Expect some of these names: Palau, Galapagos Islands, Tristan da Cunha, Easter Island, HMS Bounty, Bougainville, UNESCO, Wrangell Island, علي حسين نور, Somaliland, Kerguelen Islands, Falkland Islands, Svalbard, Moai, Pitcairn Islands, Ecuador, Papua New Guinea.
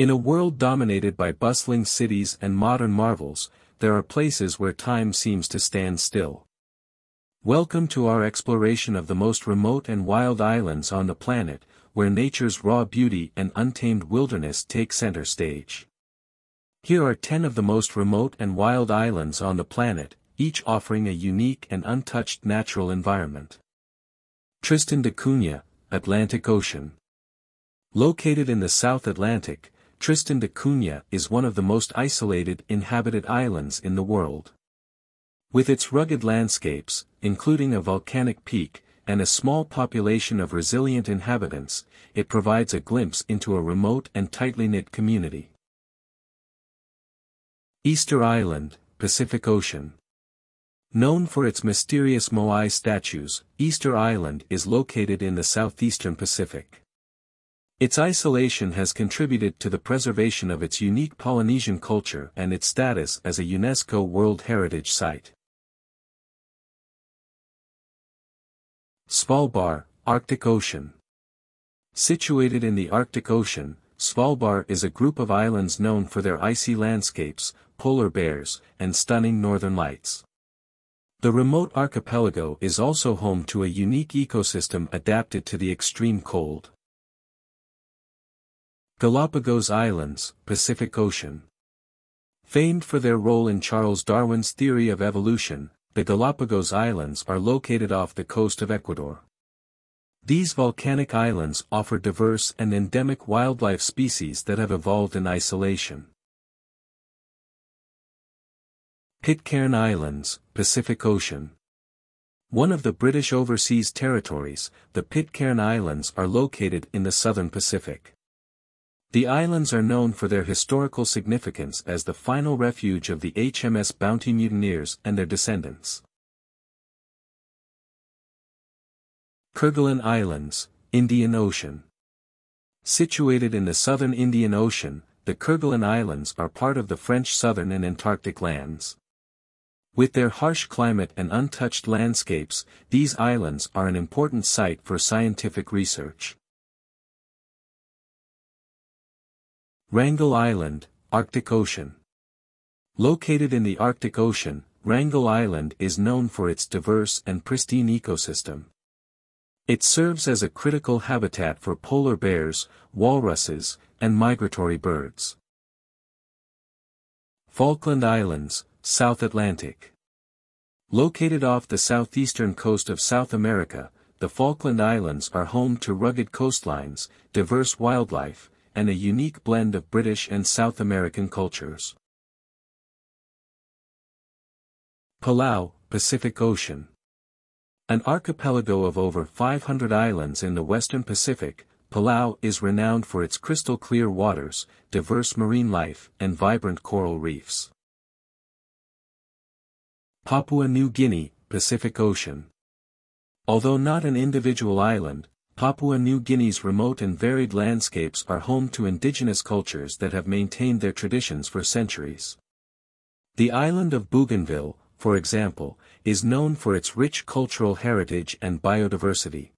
In a world dominated by bustling cities and modern marvels, there are places where time seems to stand still. Welcome to our exploration of the most remote and wild islands on the planet, where nature's raw beauty and untamed wilderness take center stage. Here are 10 of the most remote and wild islands on the planet, each offering a unique and untouched natural environment. Tristan da Cunha, Atlantic Ocean. Located in the South Atlantic, Tristan da Cunha is one of the most isolated inhabited islands in the world. With its rugged landscapes, including a volcanic peak, and a small population of resilient inhabitants, it provides a glimpse into a remote and tightly knit community. Easter Island, Pacific Ocean. Known for its mysterious Moai statues, Easter Island is located in the southeastern Pacific. Its isolation has contributed to the preservation of its unique Polynesian culture and its status as a UNESCO World Heritage Site. Svalbard, Arctic Ocean. Situated in the Arctic Ocean, Svalbard is a group of islands known for their icy landscapes, polar bears, and stunning northern lights. The remote archipelago is also home to a unique ecosystem adapted to the extreme cold. Galapagos Islands, Pacific Ocean. Famed for their role in Charles Darwin's theory of evolution, the Galapagos Islands are located off the coast of Ecuador. These volcanic islands offer diverse and endemic wildlife species that have evolved in isolation. Pitcairn Islands, Pacific Ocean. One of the British overseas territories, the Pitcairn Islands are located in the southern Pacific. The islands are known for their historical significance as the final refuge of the HMS Bounty mutineers and their descendants. Kerguelen Islands, Indian Ocean. Situated in the southern Indian Ocean, the Kerguelen Islands are part of the French southern and Antarctic lands. With their harsh climate and untouched landscapes, these islands are an important site for scientific research. Wrangell Island, Arctic Ocean. Located in the Arctic Ocean, Wrangell Island is known for its diverse and pristine ecosystem. It serves as a critical habitat for polar bears, walruses, and migratory birds. Falkland Islands, South Atlantic. Located off the southeastern coast of South America, the Falkland Islands are home to rugged coastlines, diverse wildlife, and a unique blend of British and South American cultures. Palau, Pacific Ocean. An archipelago of over 500 islands in the western Pacific, Palau is renowned for its crystal-clear waters, diverse marine life, and vibrant coral reefs. Papua New Guinea, Pacific Ocean. Although not an individual island, Papua New Guinea's remote and varied landscapes are home to indigenous cultures that have maintained their traditions for centuries. The island of Bougainville, for example, is known for its rich cultural heritage and biodiversity.